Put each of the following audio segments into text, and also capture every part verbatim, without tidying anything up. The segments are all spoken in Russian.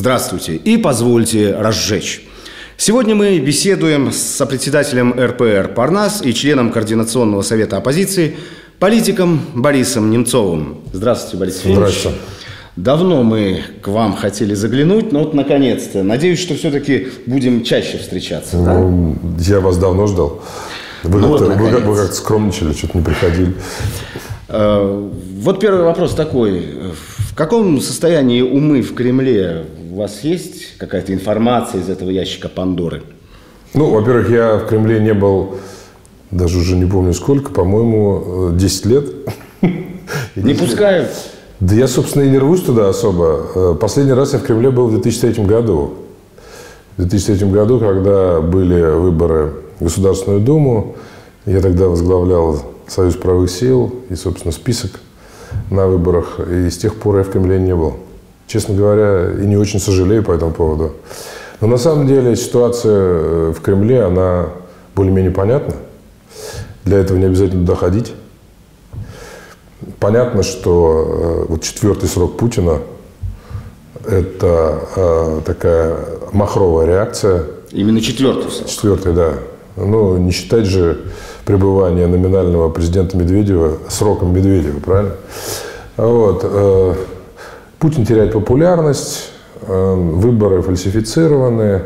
Здравствуйте и позвольте разжечь. Сегодня мы беседуем с сопредседателем эр пэ эр-Парнас и членом Координационного совета оппозиции, политиком Борисом Немцовым. Здравствуйте, Борис Немцов. Здравствуйте. Давно мы к вам хотели заглянуть, но вот наконец-то. Надеюсь, что все-таки будем чаще встречаться. Ну, да? Я вас давно ждал. Вы ну, как-то вот, вы, вы как скромничали, что-то не приходили. Вот первый вопрос такой. В каком состоянии умы в Кремле? У вас есть какая-то информация из этого ящика Пандоры? Ну, во-первых, я в Кремле не был, даже уже не помню сколько, по-моему, десять лет. Не пускают? Да я, собственно, и не рвусь туда особо. Последний раз я в Кремле был в две тысячи третьем году. В две тысячи третьем году, когда были выборы в Государственную Думу, я тогда возглавлял Союз правых сил и, собственно, список на выборах. И с тех пор я в Кремле не был. Честно говоря, и не очень сожалею по этому поводу. Но на самом деле ситуация в Кремле, она более-менее понятна. Для этого не обязательно туда ходить. Понятно, что вот четвертый срок Путина – это э, такая махровая реакция. Именно четвертый срок? Четвертый, да. Ну, не считать же пребывание номинального президента Медведева сроком Медведева, правильно? Вот. Э, Путин теряет популярность, э, выборы фальсифицированы,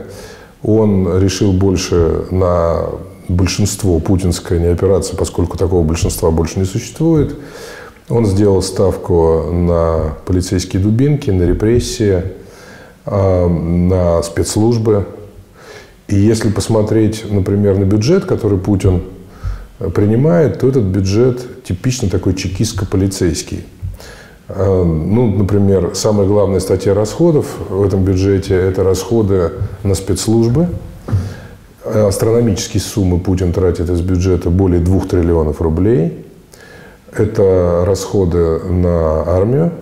он решил больше на большинство путинское не опираться, поскольку такого большинства больше не существует. Он сделал ставку на полицейские дубинки, на репрессии, на спецслужбы. И если посмотреть, например, на бюджет, который Путин принимает, то этот бюджет типично такой чекистско-полицейский. Ну, например, самая главная статья расходов в этом бюджете – это расходы на спецслужбы. Астрономические суммы Путин тратит из бюджета более двух триллионов рублей. Это расходы на армию,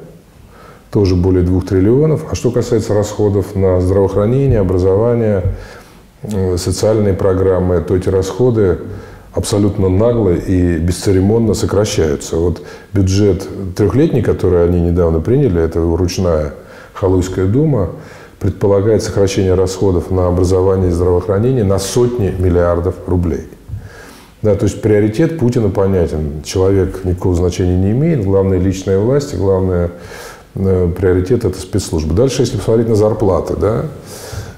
тоже более двух триллионов. А что касается расходов на здравоохранение, образование, социальные программы, то эти расходы абсолютно нагло и бесцеремонно сокращаются. Вот бюджет трехлетний, который они недавно приняли, это ручная Халуйская дума, предполагает сокращение расходов на образование и здравоохранение на сотни миллиардов рублей. Да, то есть приоритет Путина понятен. Человек никакого значения не имеет. Главное – личная власть, главный э, приоритет – это спецслужбы. Дальше, если посмотреть на зарплаты, да,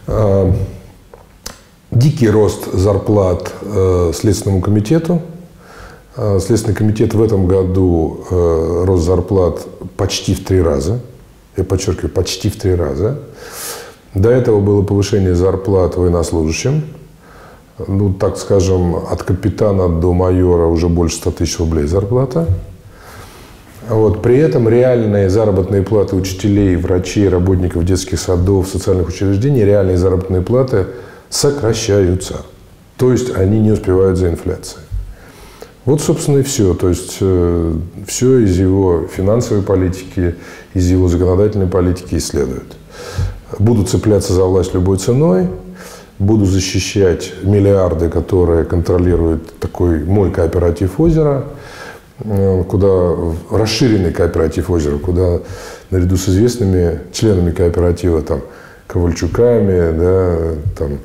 э, дикий рост зарплат э, Следственному комитету. Э, Следственный комитет в этом году э, рост зарплат почти в три раза. Я подчеркиваю, почти в три раза. До этого было повышение зарплат военнослужащим. Ну, так скажем, от капитана до майора уже больше ста тысяч рублей зарплата. Вот. При этом реальные заработные платы учителей, врачей, работников детских садов, социальных учреждений, реальные заработные платы сокращаются. То есть они не успевают за инфляцией. Вот, собственно, и все. То есть э, все из его финансовой политики, из его законодательной политики следует. Буду цепляться за власть любой ценой. Буду защищать миллиарды, которые контролирует такой мой кооператив «Озеро», куда, расширенный кооператив «Озеро», куда наряду с известными членами кооператива, там, Ковальчуками, да, там,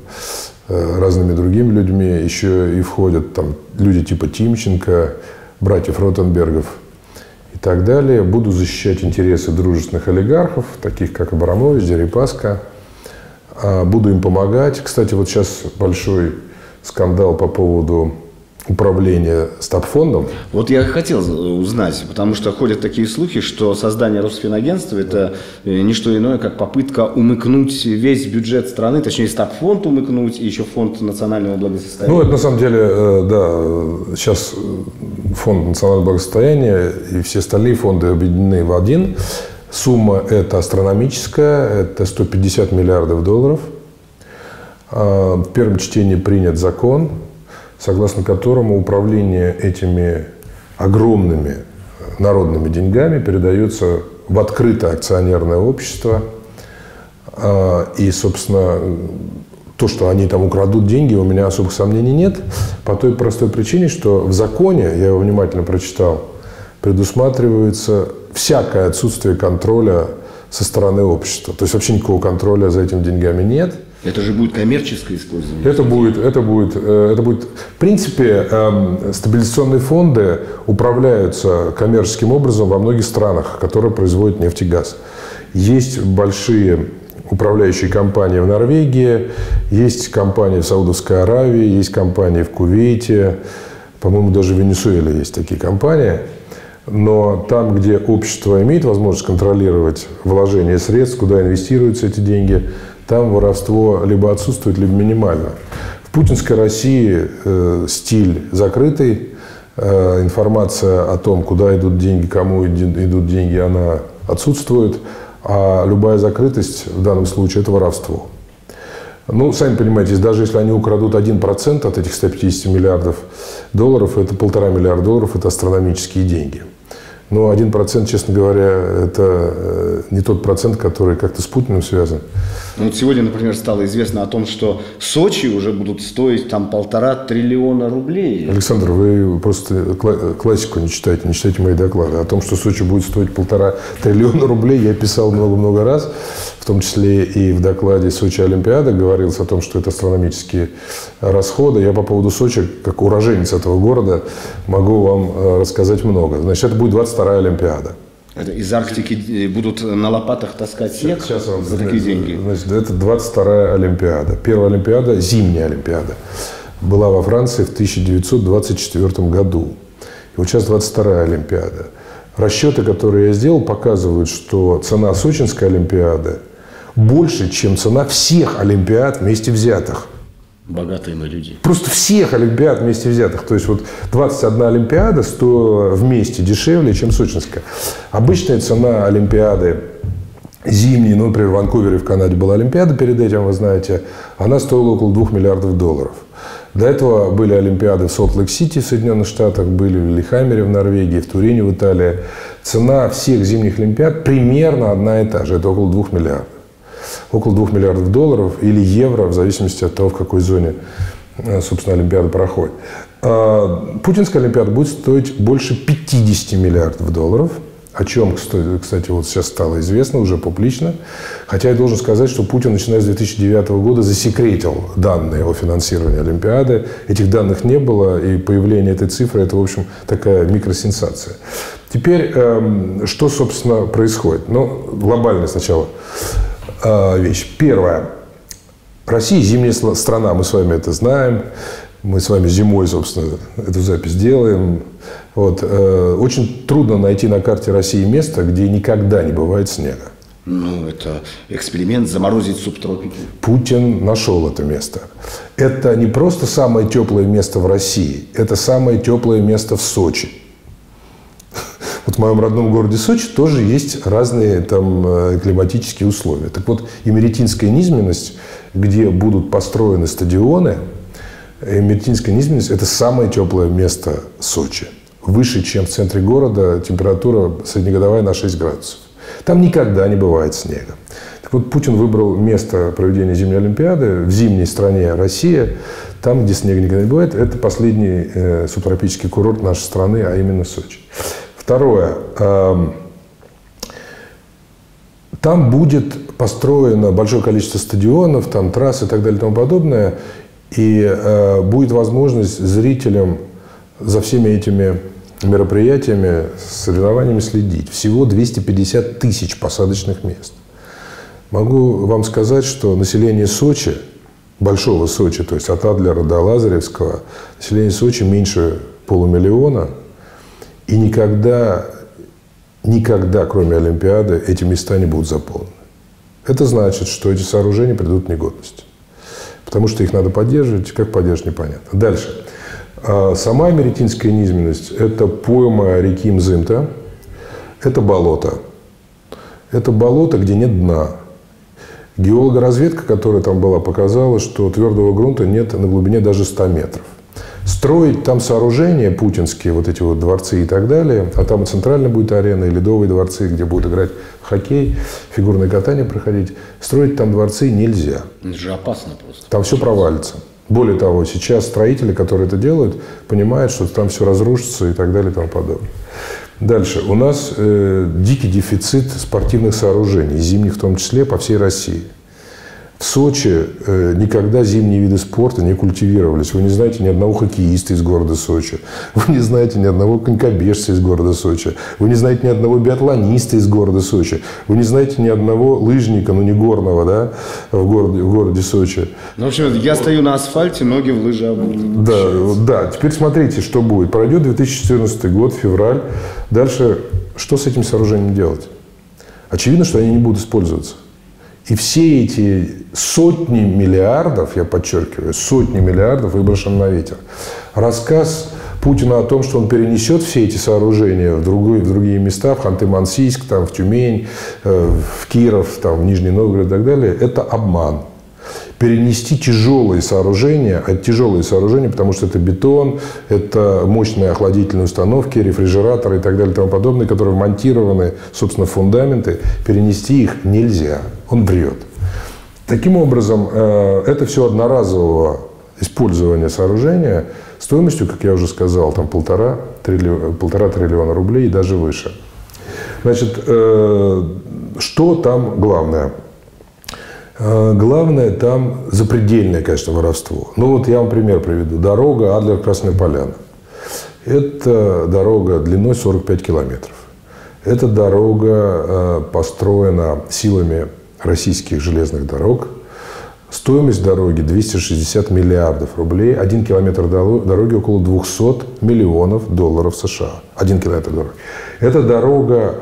разными другими людьми, еще и входят там, люди типа Тимченко, братьев Ротенбергов и так далее. Буду защищать интересы дружественных олигархов, таких как Абрамович, Дерипаска. Буду им помогать. Кстати, вот сейчас большой скандал по поводу управления стабфондом. Вот я хотел узнать, потому что ходят такие слухи, что создание Росфинагентства – это не что иное, как попытка умыкнуть весь бюджет страны, точнее, стабфонд умыкнуть и еще фонд национального благосостояния. Ну, это на самом деле, да, сейчас фонд национального благосостояния и все остальные фонды объединены в один. Сумма это астрономическая, это сто пятьдесят миллиардов долларов. В первом чтении принят закон, согласно которому управление этими огромными народными деньгами передается в открытое акционерное общество. И, собственно, то, что они там украдут деньги, у меня особых сомнений нет. По той простой причине, что в законе, я его внимательно прочитал, предусматривается всякое отсутствие контроля со стороны общества. То есть вообще никакого контроля за этими деньгами нет. Это же будет коммерческое использование? Это будет, это будет, это будет. В принципе, стабилизационные фонды управляются коммерческим образом во многих странах, которые производят нефть и газ. Есть большие управляющие компании в Норвегии, есть компании в Саудовской Аравии, есть компании в Кувейте, по-моему, даже в Венесуэле есть такие компании. Но там, где общество имеет возможность контролировать вложение средств, куда инвестируются эти деньги, там воровство либо отсутствует, либо минимально. В путинской России э, стиль закрытый, э, информация о том, куда идут деньги, кому идут деньги, она отсутствует, а любая закрытость в данном случае – это воровство. Ну, сами понимаете, даже если они украдут один процент от этих ста пятидесяти миллиардов долларов, это полтора миллиарда долларов, это астрономические деньги. Но один процент, честно говоря, это не тот процент, который как-то с Путиным связан. Ну, вот сегодня, например, стало известно о том, что Сочи уже будут стоить там полтора триллиона рублей. Александр, вы просто классику не читаете, не читаете мои доклады. О том, что Сочи будет стоить полтора триллиона рублей, я писал много-много раз. В том числе и в докладе Сочи Олимпиада говорилось о том, что это астрономические расходы. Я по поводу Сочи, как уроженец этого города, могу вам рассказать много. Значит, это будет двадцать вторая Олимпиада. Это из Арктики будут на лопатах таскать снег сейчас, сейчас за такие деньги? Значит, это двадцать вторая Олимпиада. Первая Олимпиада, зимняя Олимпиада, была во Франции в тысяча девятьсот двадцать четвёртом году. И вот сейчас двадцать вторая Олимпиада. Расчеты, которые я сделал, показывают, что цена Сочинской Олимпиады больше, чем цена всех Олимпиад вместе взятых. Богатые мы люди. Просто всех Олимпиад вместе взятых. То есть вот двадцать одна Олимпиада стоила вместе дешевле, чем сочинская. Обычная цена Олимпиады зимней, ну, например, в Ванкувере в Канаде была Олимпиада, перед этим, вы знаете, она стоила около двух миллиардов долларов. До этого были Олимпиады в Солт-Лейк-Сити в Соединенных Штатах, были в Лиллехаммере в Норвегии, в Турине в Италии. Цена всех зимних Олимпиад примерно одна и та же, это около двух миллиардов. Около двух миллиардов долларов или евро, в зависимости от того, в какой зоне, собственно, Олимпиада проходит. Путинская Олимпиада будет стоить больше пятидесяти миллиардов долларов, о чем, кстати, вот сейчас стало известно уже публично. Хотя я должен сказать, что Путин, начиная с две тысячи девятого года, засекретил данные о финансировании Олимпиады. Этих данных не было, и появление этой цифры – это, в общем, такая микросенсация. Теперь, что, собственно, происходит? Ну, глобально сначала вещь. Первое. Россия зимняя страна, мы с вами это знаем. Мы с вами зимой, собственно, эту запись делаем. Вот. Очень трудно найти на карте России место, где никогда не бывает снега. Ну, это эксперимент заморозить субтропики. Путин нашел это место. Это не просто самое теплое место в России, это самое теплое место в Сочи. Вот в моем родном городе Сочи тоже есть разные там климатические условия. Так вот, Имеретинская низменность, где будут построены стадионы, Имеретинская низменность – это самое теплое место Сочи. Выше, чем в центре города, температура среднегодовая на шесть градусов. Там никогда не бывает снега. Так вот, Путин выбрал место проведения зимней Олимпиады в зимней стране Россия, там, где снега никогда не бывает. Это последний э, субтропический курорт нашей страны, а именно Сочи. Второе. Там будет построено большое количество стадионов, там трасс и так далее и тому подобное. И будет возможность зрителям за всеми этими мероприятиями, соревнованиями следить. Всего двести пятьдесят тысяч посадочных мест. Могу вам сказать, что население Сочи, большого Сочи, то есть от Адлера до Лазаревского, население Сочи меньше полумиллиона. И никогда, никогда, кроме Олимпиады, эти места не будут заполнены. Это значит, что эти сооружения придут в негодность. Потому что их надо поддерживать. Как поддерживать, непонятно. Дальше. Сама Имеретинская низменность – это пойма реки Мзымта. Это болото. Это болото, где нет дна. Геологоразведка, которая там была, показала, что твердого грунта нет на глубине даже ста метров. Строить там сооружения путинские, вот эти вот дворцы и так далее, а там и центральная будет арена, и ледовые дворцы, где будут играть в хоккей, фигурное катание проходить. Строить там дворцы нельзя. Это же опасно просто. Там все провалится. Более того, сейчас строители, которые это делают, понимают, что там все разрушится и так далее и тому подобное. Дальше. У нас э, дикий дефицит спортивных сооружений, зимних в том числе, по всей России. В Сочи э, никогда зимние виды спорта не культивировались. Вы не знаете ни одного хоккеиста из города Сочи. Вы не знаете ни одного конькобежца из города Сочи. Вы не знаете ни одного биатлониста из города Сочи. Вы не знаете ни одного лыжника, ну не горного, да, в городе, в городе Сочи. Ну, в общем, я стою на асфальте, ноги в лыжах. Да, да. Теперь смотрите, что будет. Пройдет две тысячи четырнадцатый год, февраль. Дальше что с этим сооружением делать? Очевидно, что они не будут использоваться. И все эти сотни миллиардов, я подчеркиваю, сотни миллиардов выброшены на ветер. Рассказ Путина о том, что он перенесет все эти сооружения в, другой, в другие места, в Ханты-Мансийск, там, в Тюмень, в Киров, там, в Нижний Новгород и так далее, это обман. Перенести тяжелые сооружения, а тяжелые сооружения, потому что это бетон, это мощные охладительные установки, рефрижераторы и так далее и тому подобное, которые вмонтированы, собственно, в фундаменты, перенести их нельзя. Он врет. Таким образом, это все одноразового использования сооружения стоимостью, как я уже сказал, там полтора триллиона, полтора триллиона рублей и даже выше. Значит, что там главное? Главное там запредельное, конечно, воровство. Ну вот я вам пример приведу. Дорога Адлер-Красная Поляна. Это дорога длиной сорок пять километров. Эта дорога построена силами российских железных дорог. Стоимость дороги двести шестьдесят миллиардов рублей. Один километр дороги около двухсот миллионов долларов США. Один километр дороги. Эта дорога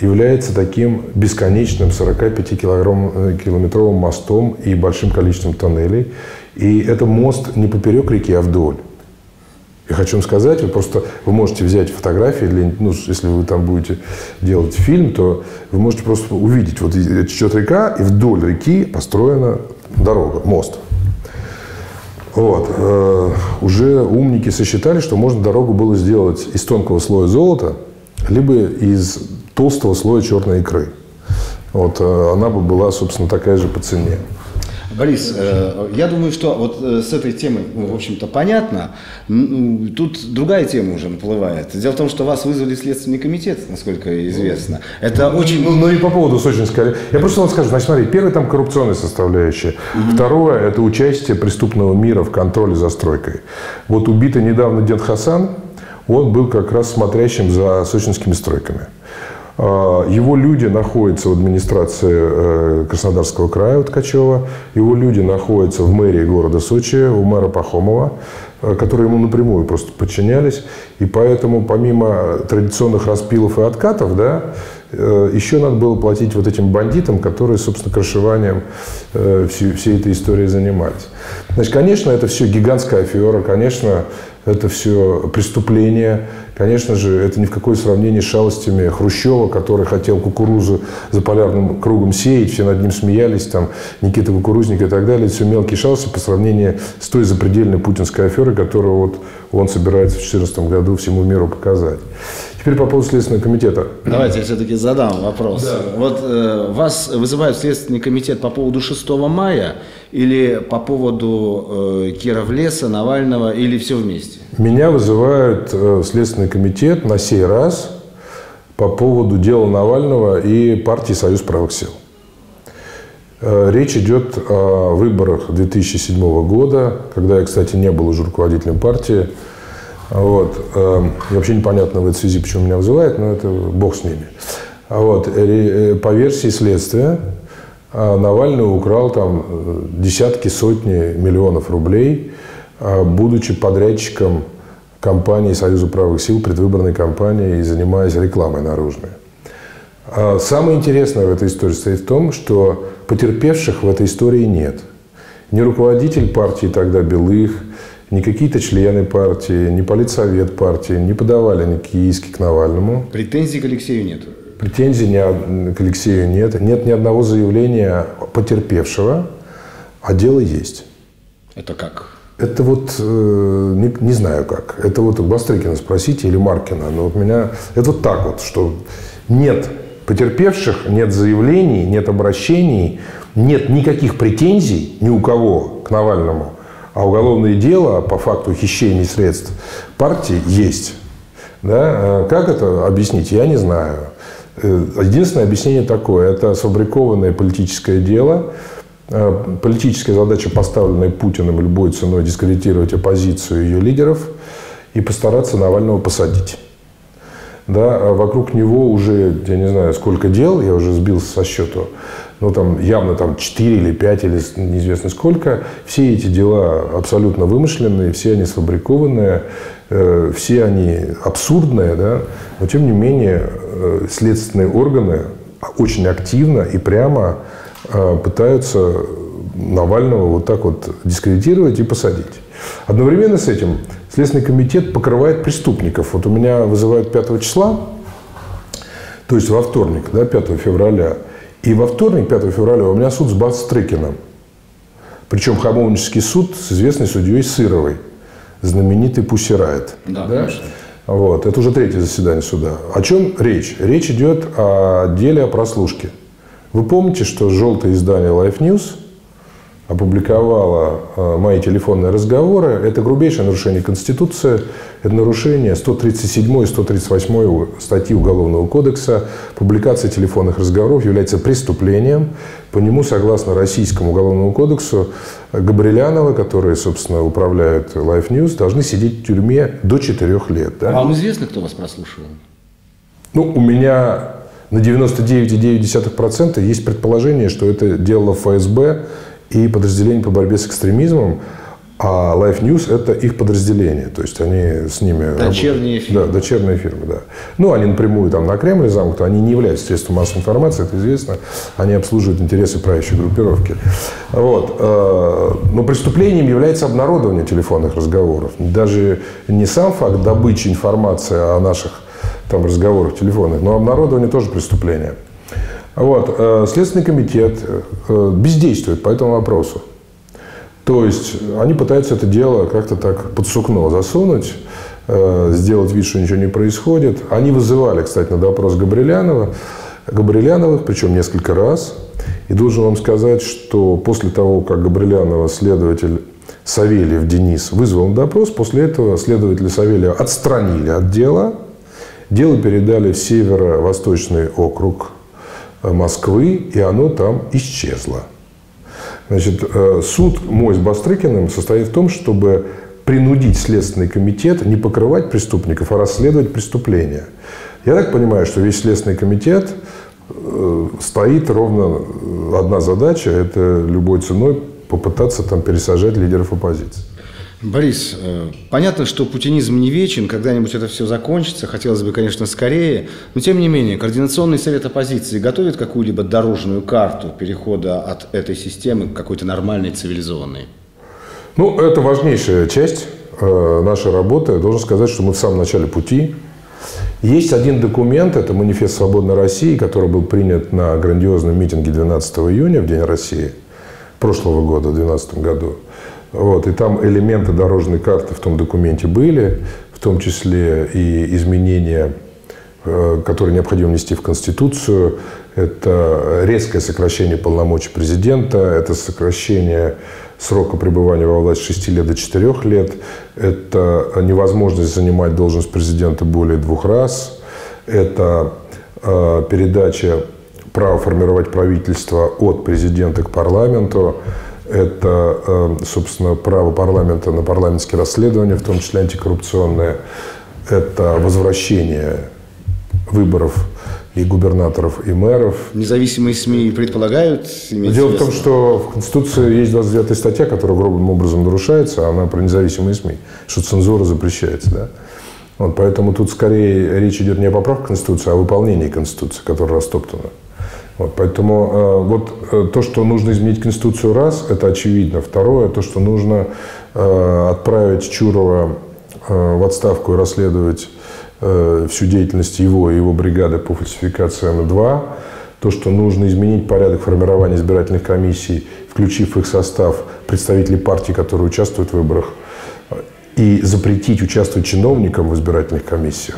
является таким бесконечным сорокапятикилометровым мостом и большим количеством тоннелей. И это мост не поперек реки, а вдоль. Я хочу вам сказать, вы просто вы можете взять фотографии, или, ну, если вы там будете делать фильм, то вы можете просто увидеть, вот течет река, и вдоль реки построена дорога, мост. Вот. Э, уже умники сосчитали, что можно дорогу было сделать из тонкого слоя золота, либо из толстого слоя черной икры. Вот, она бы была, собственно, такая же по цене. Борис, я думаю, что вот с этой темой, в общем-то, понятно. Тут другая тема уже наплывает. Дело в том, что вас вызвали Следственный комитет, насколько известно. Это ну, очень... Ну, ну и по поводу сочинской... Я это... просто вам скажу. Значит, смотри, первое там коррупционная составляющая. Угу. Второе – это участие преступного мира в контроле за стройкой. Вот убитый недавно Дед Хасан, он был как раз смотрящим за сочинскими стройками. Его люди находятся в администрации Краснодарского края у Ткачева. Его люди находятся в мэрии города Сочи, у мэра Пахомова, которые ему напрямую просто подчинялись. И поэтому помимо традиционных распилов и откатов, да, еще надо было платить вот этим бандитам, которые, собственно, крышеванием всей, всей этой истории занимались. Значит, конечно, это все гигантская афера, конечно, это все преступление. Конечно же, это ни в какое сравнение с шалостями Хрущева, который хотел кукурузу за полярным кругом сеять, все над ним смеялись, там, Никита Кукурузник и так далее. Это все мелкие шалости по сравнению с той запредельной путинской аферой, которую вот он собирается в две тысячи четырнадцатом году всему миру показать. Теперь по поводу Следственного комитета. Давайте я все-таки задам вопрос. Да. Вот э, вас вызывают в Следственный комитет по поводу шестого мая или по поводу э, Кировлеса, Навального или все вместе? Меня вызывают э, в Следственный комитет на сей раз по поводу дела Навального и партии «Союз правых сил». Э, речь идет о выборах две тысячи седьмого года, когда я, кстати, не был уже руководителем партии. Вот. И вообще непонятно в этой связи, почему меня вызывает, но это бог с ними. Вот. По версии следствия, Навальный украл там десятки, сотни миллионов рублей, будучи подрядчиком компании «Союза правых сил», предвыборной кампании, и занимаясь рекламой наружной. Самое интересное в этой истории стоит в том, что потерпевших в этой истории нет. Ни руководитель партии тогда Белых, ни какие-то члены партии, ни политсовет партии не подавали никакие иски к Навальному. Претензий к Алексею нет? Претензий ни к Алексею нет. Нет ни одного заявления потерпевшего, а дело есть. Это как? Это вот, э, не, не знаю как. Это вот у Бастрыкина спросите или Маркина. Но вот меня, это вот так вот, что нет потерпевших, нет заявлений, нет обращений, нет никаких претензий ни у кого к Навальному. А уголовное дело по факту хищения средств партии есть. Да? Как это объяснить, я не знаю. Единственное объяснение такое – это сфабрикованное политическое дело, политическая задача, поставленная Путиным любой ценой дискредитировать оппозицию и ее лидеров и постараться Навального посадить. Да, а вокруг него уже, я не знаю, сколько дел, я уже сбился со счету, но там явно там четыре или пять, или неизвестно сколько. Все эти дела абсолютно вымышленные, все они сфабрикованные, э, все они абсурдные, да? Но тем не менее э, следственные органы очень активно и прямо э, пытаются Навального вот так вот дискредитировать и посадить. Одновременно с этим Следственный комитет покрывает преступников. Вот у меня вызывают пятого числа, то есть во вторник, да, пятого февраля. И во вторник, пятого февраля, у меня суд с Бастрыкиным. Причем Хамовнический суд с известной судьей Сыровой, знаменитый Пусси Райт. Да, да? Вот. Это уже третье заседание суда. О чем речь? Речь идет о деле о прослушке. Вы помните, что желтое издание Life News опубликовала мои телефонные разговоры. Это грубейшее нарушение Конституции. Это нарушение сто тридцать седьмой и сто тридцать восьмой статьи Уголовного кодекса. Публикация телефонных разговоров является преступлением. По нему, согласно Российскому уголовному кодексу, Габрилянова, которые, собственно, управляют Life News, должны сидеть в тюрьме до четырёх лет. Да? Вам известно, кто вас прослушивал? Ну, у меня на девяносто девять и девять десятых процента есть предположение, что это делало ФСБ и подразделение по борьбе с экстремизмом, а Life News – это их подразделение, то есть они с ними… Дочерние фирмы. Да, дочерние фирмы, да. Ну, они напрямую там на Кремль замкнуты, они не являются средством массовой информации, это известно, они обслуживают интересы правящей группировки. Вот. Но преступлением является обнародование телефонных разговоров. Даже не сам факт добычи информации о наших там разговорах телефонных, но обнародование тоже преступление. Вот. Следственный комитет бездействует по этому вопросу. То есть они пытаются это дело как-то так под сукно засунуть, сделать вид, что ничего не происходит. Они вызывали, кстати, на допрос Габрилянова, Габрилянова, причем несколько раз. И должен вам сказать, что после того, как Габрилянова следователь Савельев Денис вызвал на допрос, после этого следователя Савельева отстранили от дела. Дело передали в Северо-Восточный округ Москвы, и оно там исчезло. Значит, суд мой с Бастрыкиным состоит в том, чтобы принудить Следственный комитет не покрывать преступников, а расследовать преступления. Я так понимаю, что весь Следственный комитет стоит ровно одна задача – это любой ценой попытаться там пересажать лидеров оппозиции. Борис, понятно, что путинизм не вечен, когда-нибудь это все закончится, хотелось бы, конечно, скорее, но тем не менее, Координационный совет оппозиции готовит какую-либо дорожную карту перехода от этой системы к какой-то нормальной, цивилизованной? Ну, это важнейшая часть нашей работы. Я должен сказать, что мы в самом начале пути. Есть один документ, это Манифест свободной России, который был принят на грандиозном митинге двенадцатого июня, в День России, прошлого года, в две тысячи двенадцатом году. Вот, и там элементы дорожной карты в том документе были, в том числе и изменения, которые необходимо внести в Конституцию. Это резкое сокращение полномочий президента, это сокращение срока пребывания во власти с шести лет до четырёх лет, это невозможность занимать должность президента более двух раз, это передача права формировать правительство от президента к парламенту, это, собственно, право парламента на парламентские расследования, в том числе антикоррупционные. Это возвращение выборов и губернаторов, и мэров. Независимые СМИ предполагают? Дело в том, что в Конституции есть двадцать девятая статья, которая грубым образом нарушается, она про независимые СМИ, что цензура запрещается. Да? Вот, поэтому тут скорее речь идет не о поправках Конституции, а о выполнении Конституции, которая растоптана. Вот, поэтому э, вот э, то, что нужно изменить Конституцию, раз, это очевидно. Второе, то, что нужно э, отправить Чурова э, в отставку и расследовать э, всю деятельность его и его бригады по фальсификациям, два. То, что нужно изменить порядок формирования избирательных комиссий, включив в их состав представителей партий, которые участвуют в выборах, и запретить участвовать чиновникам в избирательных комиссиях.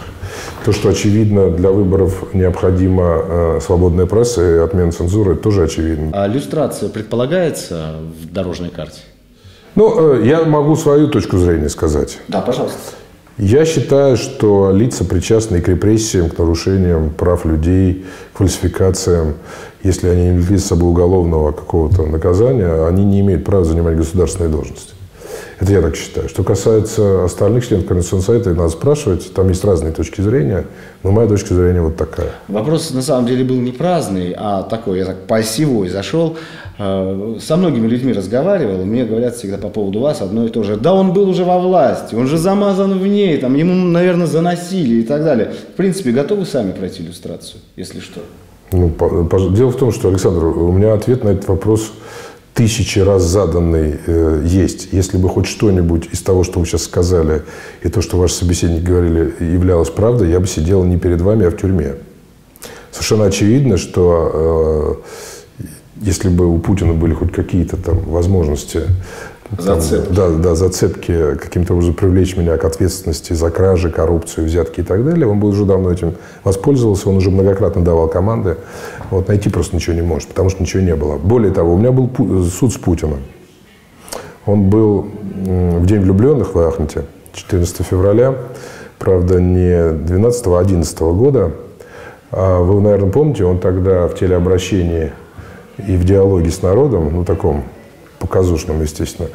То, что очевидно, для выборов необходима э, свободная пресса и отмена цензуры, тоже очевидно. А люстрация предполагается в дорожной карте? Ну, э, я могу свою точку зрения сказать. Да, пожалуйста. Я считаю, что лица, причастные к репрессиям, к нарушениям прав людей, к фальсификациям, если они не влекли с собой уголовного какого-то наказания, они не имеют права занимать государственные должности. Это я так считаю. Что касается остальных членов Координационного совета, надо спрашивать. Там есть разные точки зрения, но моя точка зрения вот такая. Вопрос на самом деле был не праздный, а такой, я так посевой зашел. Со многими людьми разговаривал, мне говорят всегда по поводу вас одно и то же. Да он был уже во власти, он же замазан в ней, там, ему, наверное, заносили и так далее. В принципе, готовы сами пройти иллюстрацию, если что? Ну, дело в том, что, Александр, у меня ответ на этот вопрос... тысячи раз заданный э, есть. Если бы хоть что-нибудь из того, что вы сейчас сказали, и то, что ваши собеседники говорили, являлось правдой, я бы сидел не перед вами, а в тюрьме. Совершенно очевидно, что э, если бы у Путина были хоть какие-то там возможности... Зацепки. Там, да, да, зацепки каким-то образом привлечь меня к ответственности за кражи, коррупцию, взятки и так далее. Он бы уже давно этим воспользовался, он уже многократно давал команды. Вот, найти просто ничего не может, потому что ничего не было. Более того, у меня был суд с Путиным. Он был в День влюбленных в Ахмате, четырнадцатого февраля, правда, не двенадцатого, а одиннадцатого года. Вы, наверное, помните, он тогда в телеобращении и в диалоге с народом, ну, таком... показушным, естественно.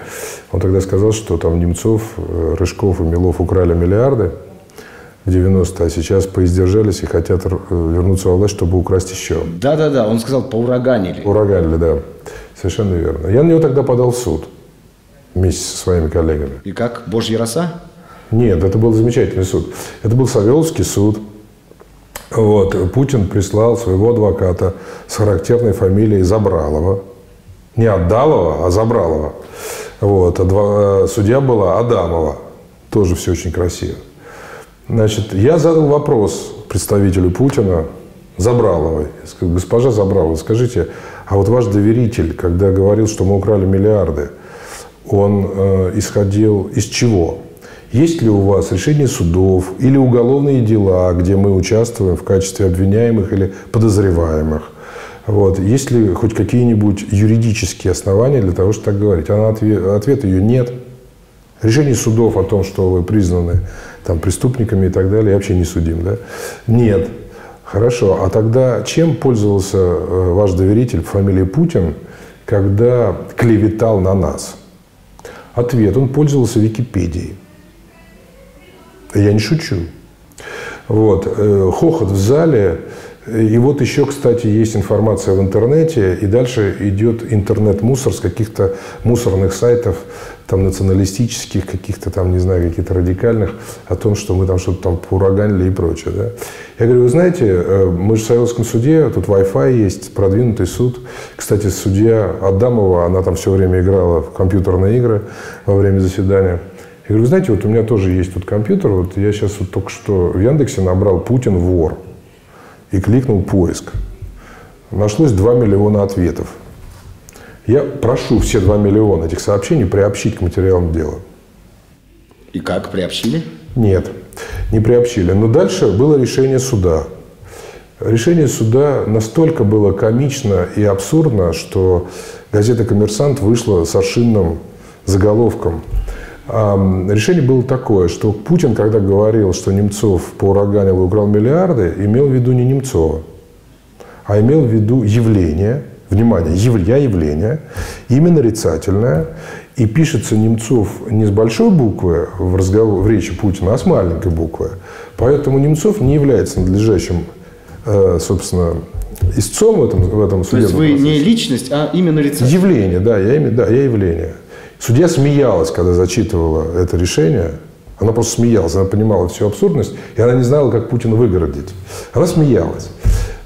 Он тогда сказал, что там Немцов, Рыжков и Милов украли миллиарды в девяностые, а сейчас поиздержались и хотят вернуться во власть, чтобы украсть еще. Да-да-да, он сказал, поураганили. Ураганили, да. Совершенно верно. Я на него тогда подал в суд вместе со своими коллегами. И как? Божья роса? Нет, это был замечательный суд. Это был Савеловский суд. Вот. Путин прислал своего адвоката с характерной фамилией Забралова. Не Адалова, а Забралова. Вот. А два, судья была Адамова. Тоже все очень красиво. Значит, я задал вопрос представителю Путина Забраловой. Госпожа Забралова, скажите, а вот ваш доверитель, когда говорил, что мы украли миллиарды, он э, исходил из чего? Есть ли у вас решение судов или уголовные дела, где мы участвуем в качестве обвиняемых или подозреваемых? Вот. Есть ли хоть какие-нибудь юридические основания для того, чтобы так говорить? Она ответ, ответ ее нет. Решений судов о том, что вы признаны там, преступниками и так далее, я вообще не судим, да? Нет. Хорошо. А тогда чем пользовался ваш доверитель по фамилии Путин, когда клеветал на нас? Ответ. Он пользовался Википедией. Я не шучу. Вот. Хохот в зале... И вот еще, кстати, есть информация в интернете, и дальше идет интернет-мусор с каких-то мусорных сайтов, там, националистических, каких-то там, не знаю, каких-то радикальных, о том, что мы там что-то там поураганили и прочее, да. Я говорю, вы знаете, мы же в советском суде, тут Wi-Fi есть, продвинутый суд. Кстати, судья Адамова, она там все время играла в компьютерные игры во время заседания. Я говорю, вы знаете, вот у меня тоже есть тут компьютер, вот я сейчас вот только что в Яндексе набрал «Путин вор». И кликнул поиск. Нашлось два миллиона ответов. Я прошу все два миллиона этих сообщений приобщить к материалам дела. И как? Приобщили? Нет, не приобщили. Но дальше было решение суда. Решение суда настолько было комично и абсурдно, что газета «Коммерсант» вышла с аршинным заголовком. Решение было такое, что Путин, когда говорил, что Немцов поураганил и украл миллиарды, имел в виду не Немцова, а имел в виду явление, внимание, я явление, именно нарицательное, и пишется Немцов не с большой буквы в разговор, в речи Путина, а с маленькой буквы. Поэтому Немцов не является надлежащим, собственно, истцом в этом, в этом судебном процессе. То есть вы не личность, а именно нарицательное? Явление, да, я, имя, да, я явление. Судья смеялась, когда зачитывала это решение. Она просто смеялась, она понимала всю абсурдность, и она не знала, как Путина выгородить. Она смеялась.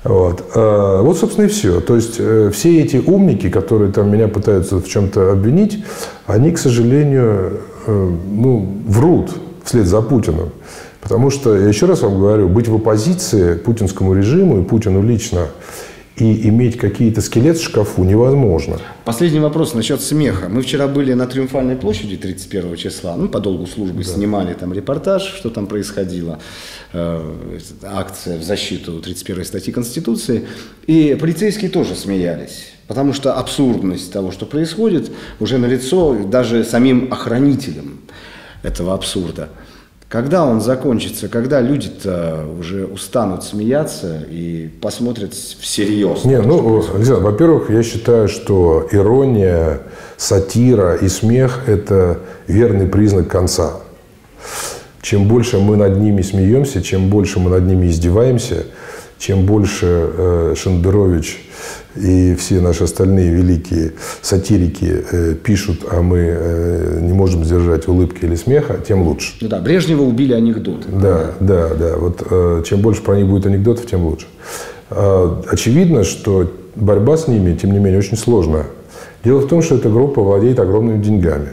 Вот, вот собственно, и все. То есть все эти умники, которые там меня пытаются в чем-то обвинить, они, к сожалению, ну, врут вслед за Путиным. Потому что, я еще раз вам говорю, быть в оппозиции путинскому режиму и Путину лично и иметь какие-то скелеты в шкафу невозможно. Последний вопрос насчет смеха. Мы вчера были на Триумфальной площади тридцать первого числа. Ну, по долгу службы, да, снимали там репортаж, что там происходило. Акция в защиту тридцать первой статьи Конституции. И полицейские тоже смеялись. Потому что абсурдность того, что происходит, уже налицо даже самим охранителям этого абсурда. Когда он закончится, когда люди-то уже устанут смеяться и посмотрят всерьез? Не, ну, Александр, во-первых, я считаю, что ирония, сатира и смех – это верный признак конца. Чем больше мы над ними смеемся, чем больше мы над ними издеваемся, чем больше э, Шендерович и все наши остальные великие сатирики э, пишут, а мы э, не можем сдержать улыбки или смеха, тем лучше. Ну да, Брежнева убили анекдоты. Да, да, да. да. Вот, э, чем больше про них будет анекдотов, тем лучше. Э, очевидно, что борьба с ними, тем не менее, очень сложная. Дело в том, что эта группа владеет огромными деньгами.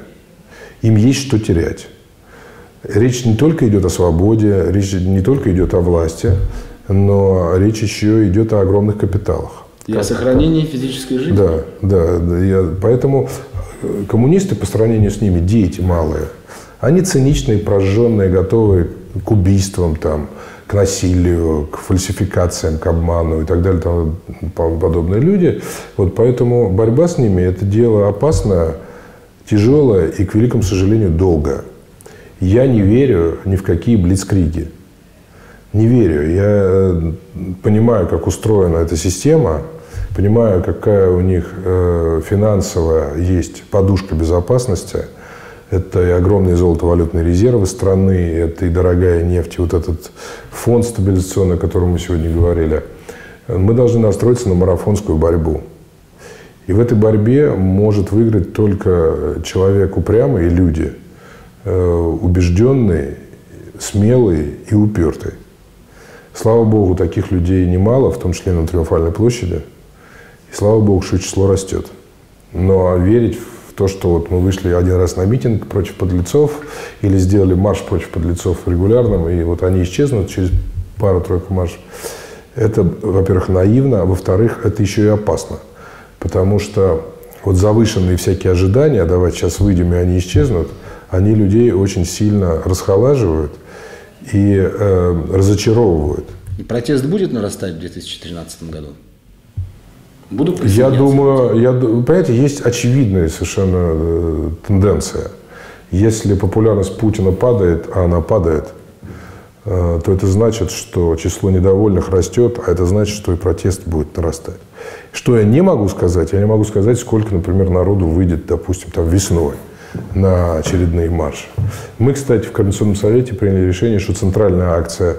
Им есть что терять. Речь не только идет о свободе, речь не только идет о власти, но речь еще идет о огромных капиталах. И о сохранении физической жизни. Да, да. да я, поэтому коммунисты по сравнению с ними, дети малые, они циничные, прожженные, готовые к убийствам, там, к насилию, к фальсификациям, к обману и так далее, там, подобные люди. Вот поэтому борьба с ними – это дело опасное, тяжелое и, к великому сожалению, долгое. Я не верю ни в какие блицкриги. Не верю. Я понимаю, как устроена эта система, понимаю, какая у них финансовая есть подушка безопасности. Это и огромные золотовалютные резервы страны, это и дорогая нефть, и вот этот фонд стабилизационный, о котором мы сегодня говорили. Мы должны настроиться на марафонскую борьбу. И в этой борьбе может выиграть только человек упрямый и люди, убежденные, смелые и упертые. Слава Богу, таких людей немало, в том числе на Триумфальной площади. И слава Богу, что число растет. Но верить в то, что вот мы вышли один раз на митинг против подлецов или сделали марш против подлецов регулярным, и вот они исчезнут через пару-тройку маршей, это, во-первых, наивно, а во-вторых, это еще и опасно. Потому что вот завышенные всякие ожидания, давайте сейчас выйдем, и они исчезнут, они людей очень сильно расхолаживают и э, разочаровывают. И протест будет нарастать в две тысячи тринадцатом году? Буду присоединяться? Я думаю, я, понимаете, есть очевидная совершенно э, тенденция. Если популярность Путина падает, а она падает, э, то это значит, что число недовольных растет, а это значит, что и протест будет нарастать. Что я не могу сказать? Я не могу сказать, сколько, например, народу выйдет, допустим, там, весной на очередные марши. Мы, кстати, в Координационном совете приняли решение, что центральная акция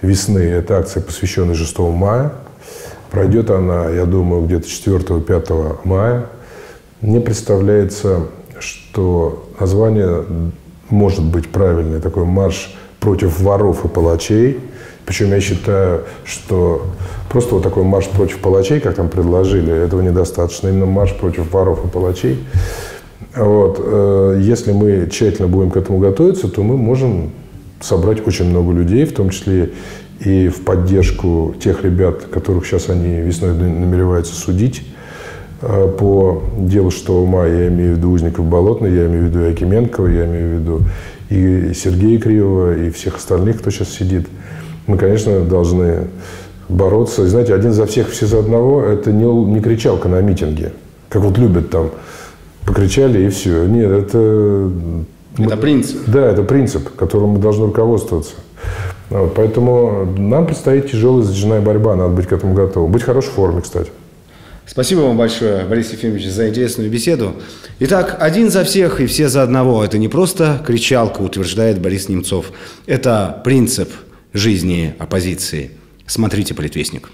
весны, это акция, посвященная шестому мая. Пройдет она, я думаю, где-то четвёртого-пятого мая. Мне представляется, что название может быть правильное, такой марш против воров и палачей. Причем я считаю, что просто вот такой марш против палачей, как нам предложили, этого недостаточно. Именно марш против воров и палачей. Вот. Если мы тщательно будем к этому готовиться, то мы можем собрать очень много людей, в том числе и в поддержку тех ребят, которых сейчас они весной намереваются судить по делу шестого мая. Я имею в виду узников Болотной, я имею в виду Якименкова, я имею в виду и Сергея Кривова, и всех остальных, кто сейчас сидит. Мы, конечно, должны бороться. И, знаете, один за всех, все за одного – это не, не кричалка на митинге, как вот любят там. Покричали и все. Нет, это... Это принцип. Да, это принцип, которым мы должны руководствоваться. Вот, поэтому нам предстоит тяжелая затяжная борьба. Надо быть к этому готовым. Быть в хорошей форме, кстати. Спасибо вам большое, Борис Ефимович, за интересную беседу. Итак, один за всех и все за одного. Это не просто кричалка, утверждает Борис Немцов. Это принцип жизни оппозиции. Смотрите «Политвестник».